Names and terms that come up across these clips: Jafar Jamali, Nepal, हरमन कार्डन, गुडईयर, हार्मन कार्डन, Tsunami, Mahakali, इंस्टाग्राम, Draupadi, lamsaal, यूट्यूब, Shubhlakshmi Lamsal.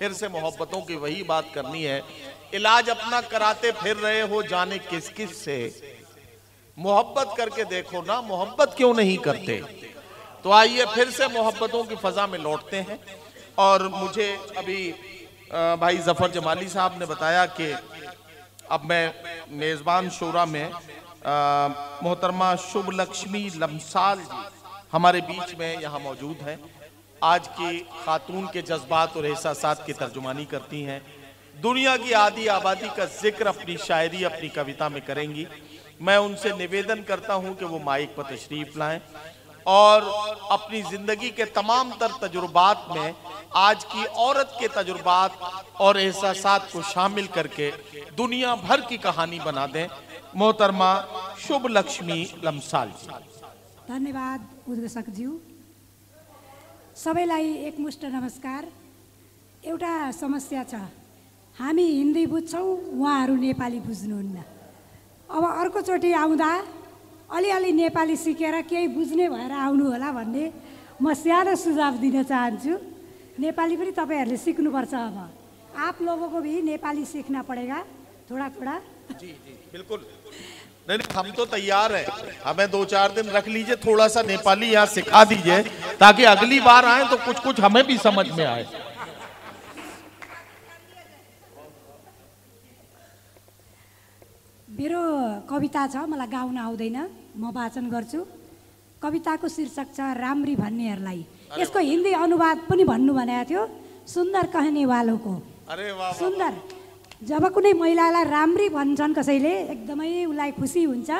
फिर से मोहब्बतों की वही बात करनी है। इलाज अपना कराते फिर रहे हो जाने किस किस से, मोहब्बत करके देखो ना, मोहब्बत क्यों नहीं करते। तो आइए फिर से मोहब्बतों की फजा में लौटते हैं। और मुझे अभी भाई जफर जमाली साहब ने बताया कि अब मैं मेज़बान शोरा में मोहतरमा शुभलक्ष्मी लमसाल जी हमारे बीच में यहाँ मौजूद हैं। आज की खातून के जज्बात और एहसासात की तर्जुमानी करती हैं। दुनिया की आधी आबादी का जिक्र अपनी शायरी अपनी कविता में करेंगी। मैं उनसे निवेदन करता हूं कि वो माइक पर तशरीफ लाएं और अपनी ज़िंदगी के तमाम तर तजुर्बात में आज की औरत के तजुर्बात और एहसासात को शामिल करके दुनिया भर की कहानी बना दें। मोहतरमा शुभलक्ष्मी लमसाल जी। धन्यवाद उद्घोषकज्यू। सबैलाई एकमुष्ट नमस्कार। एउटा समस्या छ, हामी हिन्दी बुझ्छौँ, उहाँहरू नेपाली बुझ्नुहुन्न। अब अर्कोचोटि आउँदा अलिअलि नेपाली सिकेर केही बुझ्ने भएर आउनु होला भन्ने म सानो सुझाव दिन चाहन्छु। नेपाली पनि तपाईहरूले सिक्नुपर्छ। अब आप लोगों को भी नेपाली सीखना पड़ेगा थोड़ा थोड़ा। जी जी बिल्कुल। नहीं हम तो तैयार हैं, हमें 2-4 दिन रख लीजिए, थोड़ा सा नेपाली यहाँ सिखा दीजिए ताकि अगली बार आए तो कुछ कुछ हमें भी समझ में आए। मेरो कविता छ, मलाई गाउन आउँदैन, म वाचन गर्छु। कविताको शीर्षक छ राम्री भन्नेहरुलाई। यसको हिन्दी अनुवाद पनि भन्नु भनेको थियो, सुन्दर कहने वालों को। अरे वाह सुन्दर। जब कुनै महिलालाई राम्री भन्छन् कसैले, एकदमै उलाई खुसी हुन्छ,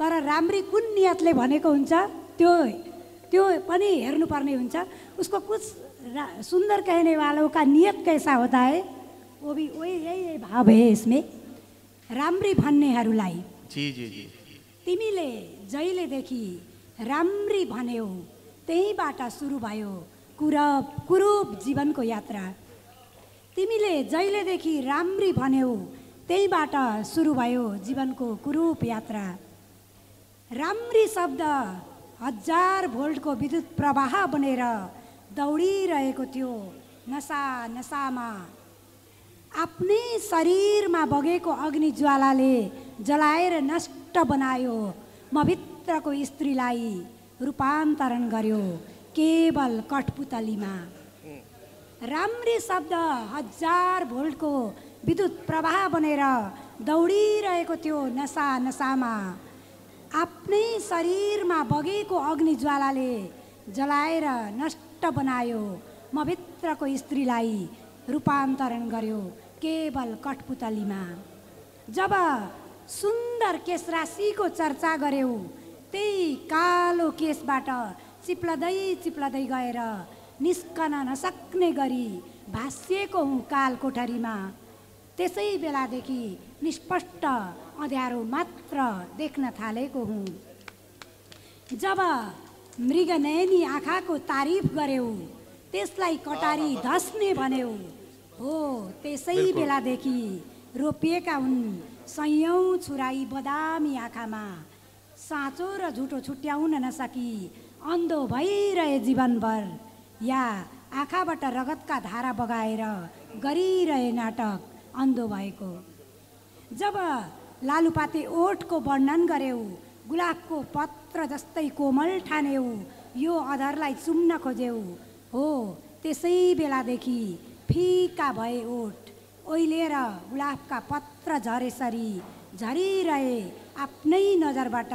तर राम्री कुन नियतले भनेको हुन्छ त्यो त्यो पनि हेर्नुपर्ने हुन्छ। उसको कुछ सुन्दर कहने वालों का नियत कैसा होता है, वो भी वही यही भाव है इसमें। राम्री भन्नेहरुलाई जी जी जी तिमीले जहिलेदेखि राम्री भन्यौ त्यहीबाट सुरु भयो कुरूप जीवनको यात्रा। तिमीले जहिलेदेखि राम्री भन्यौ त्यहीबाट सुरु भयो जीवनको कुरूप यात्रा। राम्री शब्द 1000 भोल्टको विद्युत प्रवाह बनेर दौडिरहेको थियो नसा नसामा। आफ्नै शरीरमा बगेको अग्नि ज्वालाले जलाएर नष्ट बनायो, म भित्रको स्त्रीलाई रूपान्तरण गर्यो केवल कठपुतलीमा। राम्री शब्द 1000 भोल्टको विद्युत प्रवाह बनेर दौडिरहेको थियो नसा नसामा। आफ्नै शरीरमा बगेको अग्नि ज्वालाले जलाएर नष्ट बनायो, म भित्रको स्त्रीलाई रूपान्तरण गर्यो केवल कठपुतलीमा। जब सुन्दर केशराशिको चर्चा गर्यो त्यही कालो केशबाट चिप्लदै चिप्लदै गएर निस्कन नसक्ने गरी भासिएको हुँ काल कोठरीमा। त्यसै बेलादेखि निष्पष्ट अँध्यारो मात्र देख्न थालेको हुँ। जब मृगनयनी आँखाको तारिफ गर्यो त्यसलाई कटारी धस्ने भन्यौ हो, त्यसै बेलादेखि रोपिएका हुन् सयौं छुराई बदामी आँखामा। साँचो र झुटो छुट्याउन नसकी अन्धो भइरहे जीवनभर, या आँखाबाट रगतका धारा बगाएर गरिरहे नाटक अन्धो भएको। जब लालुपाते ओठको वर्णन गर्यौ गुलाबको पत्र जस्तै कोमल ठान्यौ यो अधरलाई चुम्न खोज्यौ हो, त्यसै बेलादेखि फिका भए ओठ ओइलेर गुलाबका पत्र झरेसरी झरिरहे आफ्नै नजरबाट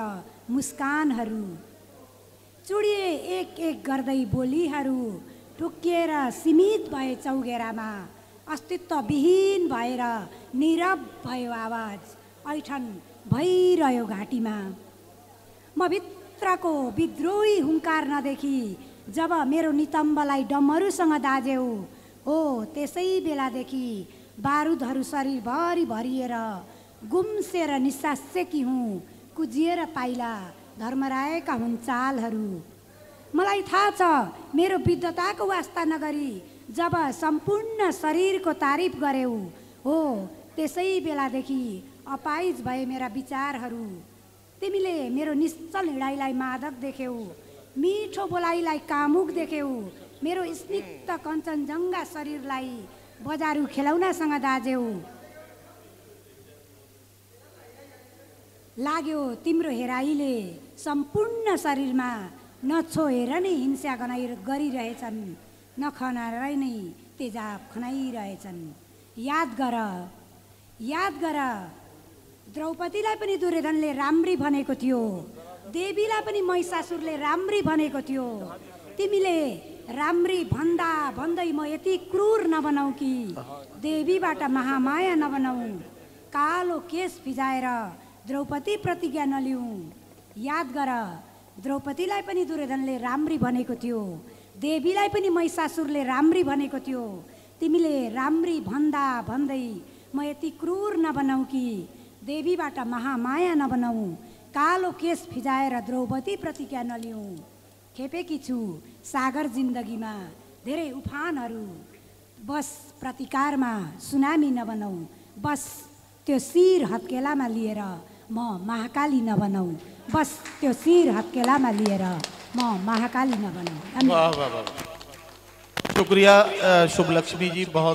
मुस्कानहरू। चुडिए एक एक गर्दै बोलीहरू ठोकिएर सीमित भए चौघेरामा, अस्तित्वविहीन भएर नीरव भयो आवाज ऐठन भइरह्यो घाटीमा। म भित्रको विद्रोही हुङ्कार नदेखि जब मेरो नितम्बलाई डमरूसँग दाज्यौ हो, त्यसै बेलादेखि बारुदहरू शरीरभरि भरिएर गुम्सेर निस्सासेकी हुँ कुजिएर पाइला धर्मरायका हुन् चालहरू। मलाई थाहा छ मेरो विद्वताको वास्ता नगरी जब सम्पूर्ण शरीरको तारिफ गर्यौ हो, त्यसै बेलादेखि अपाइज भए मेरा विचारहरू। तिमीले मेरो निश्चल हिँडाइलाई मादक देख्यौ, मीठो बोलाइलाई कामुक देख्यौ, मेरो स्निग्ध कञ्चनजङ्घा शरीरलाई बजारू खेलौनासँग दाज्यौ लाग्यो तिम्रो हेराइले सम्पूर्ण शरीरमा नछोएर नै हिंसा गरिरहेछन् नखनारै नै तेजाब खनाइरहेछन्। याद गर द्रौपदीलाई पनि दुर्योधनले राम्री भनेको थियो, देवीलाई पनि महिषासुरले राम्री भनेको थियो। तिमीले राम्री भन्दा भन्दै म यति क्रूर नबनाऊ कि देवीबाट महामाया नबनाऊ, कालो केश भिजाएर द्रौपदी प्रतिज्ञा नलिऊ। याद गर द्रौपदीलाई पनि दुर्योधनले राम्री भनेको थियो, देवीलाई पनि महिषासुरले राम्री भनेको थियो। तिमीले राम्री भन्दा भन्दै म यति क्रूर नबनाऊ कि देवीबाट महामाया नबनाऊ, कालो केश फिजाएर द्रौपदी प्रतिज्ञा नलिऊ। खेपेकी छु सागर जिन्दगीमा धेरै उफानहरू, बस प्रतिकारमा सुनामी नबनाऊ, बस त्यो शिर हत्केलामा लिएर म महाकाली नबनाऊ, बस त्यो शिर हत्केलामा लिएर म महाकाली नबनाऊ। शुक्रिया शुभलक्ष्मी जी, बहुत